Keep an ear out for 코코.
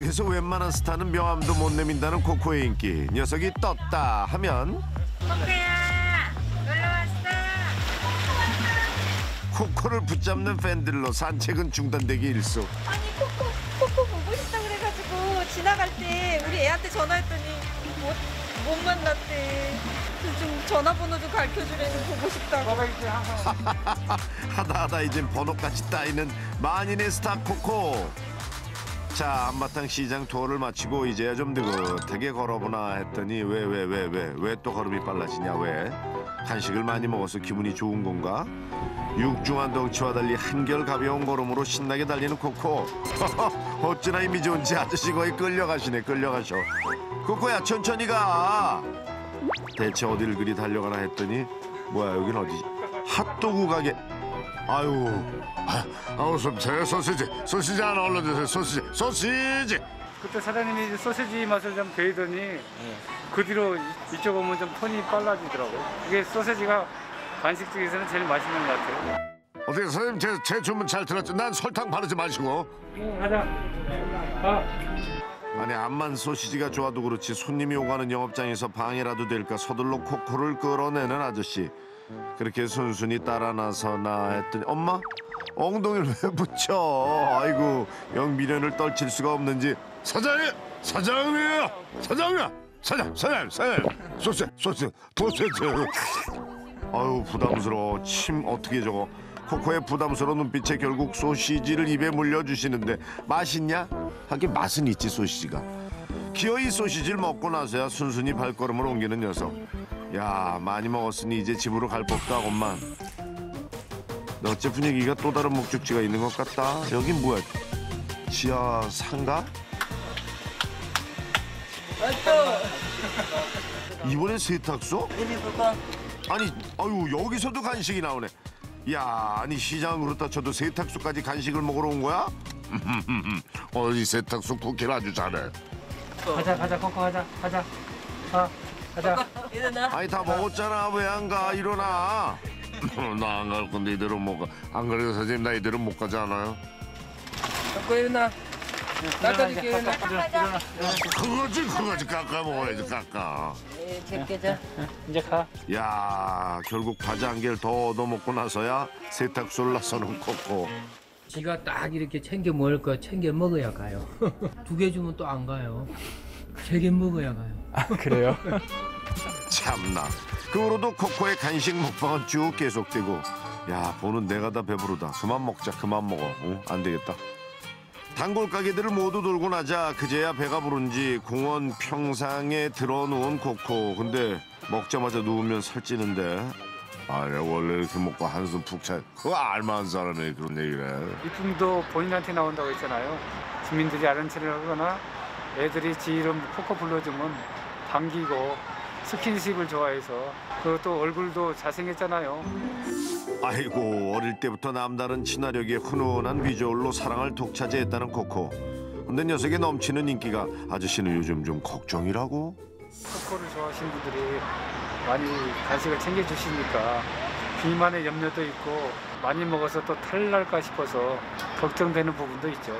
그래서 웬만한 스타는 명함도 못 내민다는 코코의 인기. 녀석이 떴다 하면 코코야, 놀러 왔어. 코코를 붙잡는 팬들로 산책은 중단되기 일쑤. 아니 코코 보고 싶다 그래가지고 지나갈 때 우리 애한테 전화했더니 못 만났대. 좀 전화번호 좀 가르쳐주려면 보고 싶다고. 하다하다 이젠 번호까지 따이는 만인의 스타 코코. 자, 한바탕 시장 투어를 마치고 이제야 좀 느긋하게 걸어보나 했더니 왜 또 걸음이 빨라지냐, 왜? 한식을 많이 먹어서 기분이 좋은 건가? 육중한 덩치와 달리 한결 가벼운 걸음으로 신나게 달리는 코코. 어찌나 힘이 좋은지 아저씨 거의 끌려가셔. 코코야, 천천히 가. 대체 어딜 그리 달려가나 했더니 뭐야, 여긴 어디지? 핫도그 가게. 아유, 소시지 하나 올려주세요. 소시지. 그때 사장님이 소시지 맛을 좀 배우더니 그 뒤로 이쪽 오면 좀 톤이 빨라지더라고요. 이게 소시지가 간식 중에서는 제일 맛있는 것 같아요. 어떻게 사장님, 제 주문 잘 들었죠? 난 설탕 바르지 마시고. 가자. 아니, 암만 소시지가 좋아도 그렇지 손님이 오가는 영업장에서 방해라도 될까 서둘러 코코를 끌어내는 아저씨. 그렇게 순순히 따라 나서나 했더니 엄마? 엉덩이를 왜 붙여? 아이고, 영 미련을 떨칠 수가 없는지 사장님! 소시지. 아유, 부담스러워. 침 어떻게 저거. 코코의 부담스러운 눈빛에 결국 소시지를 입에 물려주시는데 맛있냐? 하긴 맛은 있지, 소시지가. 기어이 소시지를 먹고 나서야 순순히 발걸음을 옮기는 녀석. 야, 많이 먹었으니 이제 집으로 갈 법도 하건만. 어째 분위기가 또 다른 목적지가 있는 것 같다. 여긴 뭐야? 지하 상가? 이번엔 세탁소? 아니, 아유, 여기서도 간식이 나오네. 야, 아니 시장 그렇다 쳐도 세탁소까지 간식을 먹으러 온 거야? 이 세탁소 쿠키를 아주 잘해. 가자, 코코 가자. 가자. 일어나. 아니, 다 먹었잖아. 왜 안 가? 일어나. 나 안 갈 건데 이대로 못 가. 안 그래도 사장님, 나 이대로 못 가지 않아요? 코코 일어나. 깎아줄게. 일어나. 그거지. 깎아 먹어야지, 깎아. 이제 가. 야, 결국 과자 한 개를 더 얻어먹고 나서야 세탁소를 나서는 코코. 지가 딱 이렇게 챙겨 먹을 거 챙겨 먹어야 가요. 두 개 주면 또 안 가요. 세 개 먹어야 가요. 아, 그래요? 참나. 그 후로도 코코의 간식 먹방은 쭉 계속되고. 야, 보는 내가 다 배부르다. 그만 먹어. 응? 안 되겠다. 단골 가게들을 모두 돌고 나자 그제야 배가 부른지 공원 평상에 들어누운 코코. 근데 먹자마자 누우면 살찌는데. 아, 내가 원래 이렇게 먹고 한숨 푹 차. 그거 알만한 사람이 그런 얘기를 해. 이품도 본인한테 나온다고 했잖아요. 주민들이 아는 체를 하거나 애들이 지 이름 코코 불러주면 반기고 스킨십을 좋아해서. 그것도 얼굴도 잘생겼잖아요. 아이고, 어릴 때부터 남다른 친화력에 훈훈한 비주얼로 사랑을 독차지했다는 코코. 근데 녀석의 넘치는 인기가 아저씨는 요즘 좀 걱정이라고? 코코를 좋아하시는 분들이 많이 간식을 챙겨주시니까 비만의 염려도 있고 많이 먹어서 또 탈날까 싶어서 걱정되는 부분도 있죠.